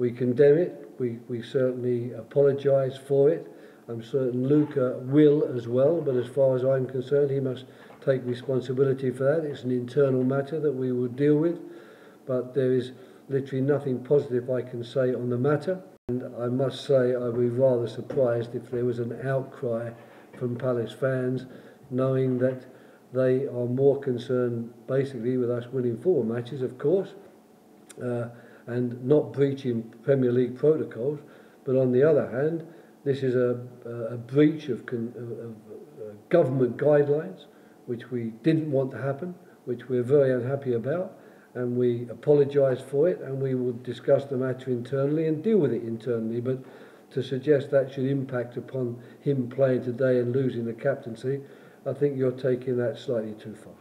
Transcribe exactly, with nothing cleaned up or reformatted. We condemn it. We, we certainly apologise for it. I'm certain Luka will as well, but as far as I'm concerned, he must take responsibility for that. It's an internal matter that we will deal with, but there is literally nothing positive I can say on the matter. And I must say I'd be rather surprised if there was an outcry from Palace fans, knowing that they are more concerned basically with us winning four matches, of course, uh, and not breaching Premier League protocols. But on the other hand, this is a, a breach of, con of uh, government guidelines, which we didn't want to happen, which we're very unhappy about, and we apologise for it, and we will discuss the matter internally and deal with it internally. But to suggest that should impact upon him playing today and losing the captaincy, I think you're taking that slightly too far.